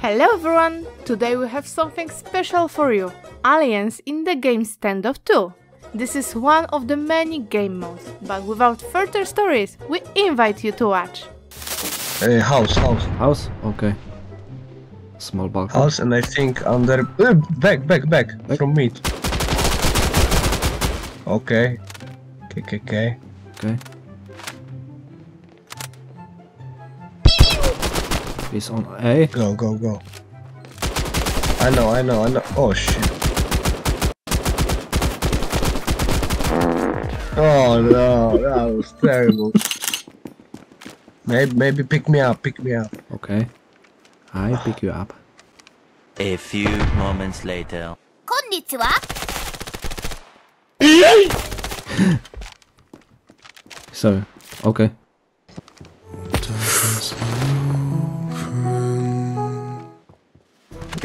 Hello everyone! Today we have something special for you. Aliens in the game Standoff 2. This is one of the many game modes, but without further stories, we invite you to watch. House? Okay. Small balcony. House and I think under... Back from mid. Okay. Okay. He's on A. Go. I know. Oh shit. Oh no, that was terrible. Maybe pick me up. Okay. I pick you up. A few moments later. Konnichiwa. So, okay.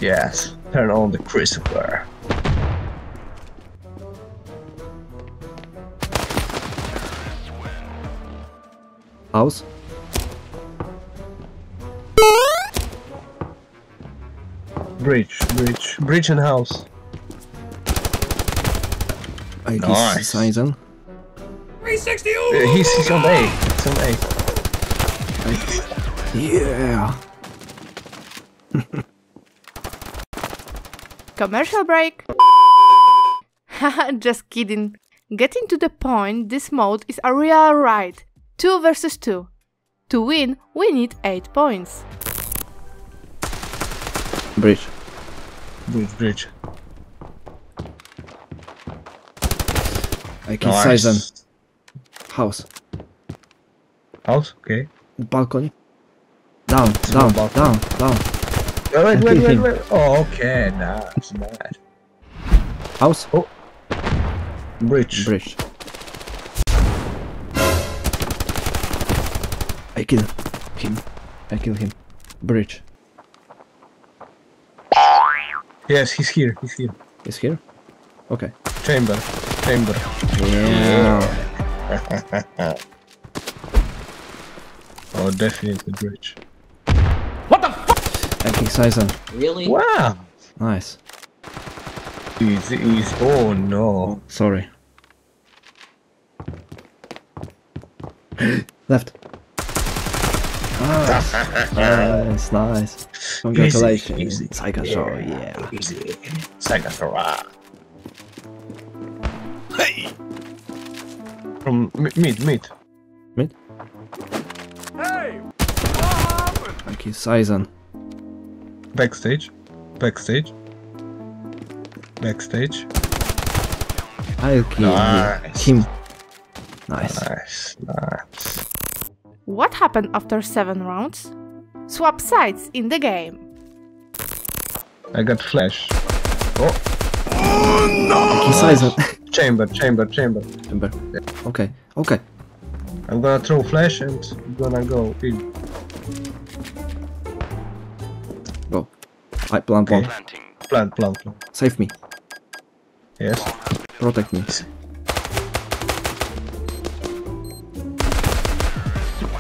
Yes, turn on the crucifer. House? Bridge and house. I nice. Sison. 360. He's on A. It's on A. Yeah. Commercial break! Haha, just kidding. Getting to the point, this mode is a real ride. 2 versus 2. To win, we need 8 points. Bridge. I killed Sison. House? Okay. Balcony. Down. Wait. Oh, okay, nah, it's bad. House? Oh. Bridge. I kill him. Bridge. Yes, he's here. He's here? Okay. Chamber. Yeah. Oh, definitely bridge. I think Sison. Really? Wow! Nice. Easy. Oh no. Sorry. Left. Nice. Congratulations. Easy. Psychosaur, yeah. Easy. Psychosaur. Hey! From mid. Hey! Thank you, Sison. Backstage. I'll kill him. Nice. What happened after 7 rounds? Swap sides in the game. I got flash. Oh no! Chamber. Okay. I'm gonna throw flash and I'm gonna go in. I plant. Save me. Yes. Protect me.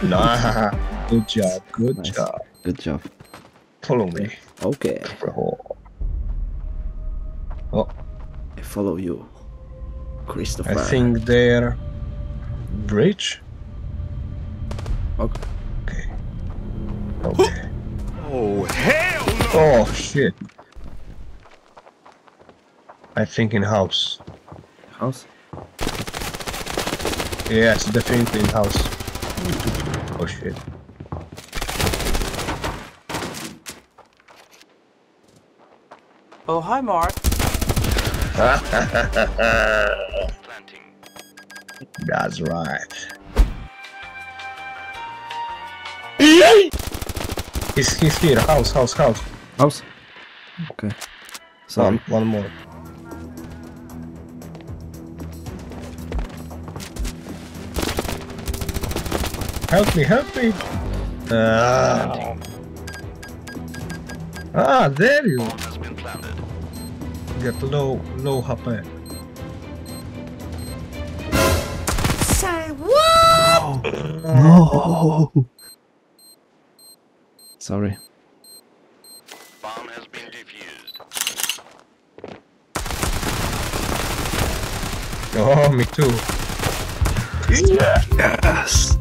Nah. Good job. Good job. Follow me. Okay. Oh. I follow you, Christopher. I think they're bridge. Okay. Oh hell! Oh shit! I think in house. House? Yes, definitely in house. Oh shit. Oh hi, Mark. That's right. He's here. House. House? Okay. So one more. Help me! There you are. Get low HP. Say what? No. Sorry. has been defused. Oh, me too. Yeah. Yes.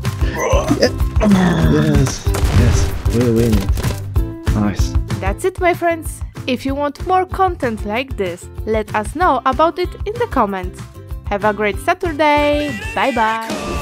Yes. Yes. We win it. Nice. That's it, my friends. If you want more content like this, let us know about it in the comments. Have a great Saturday. Bye bye.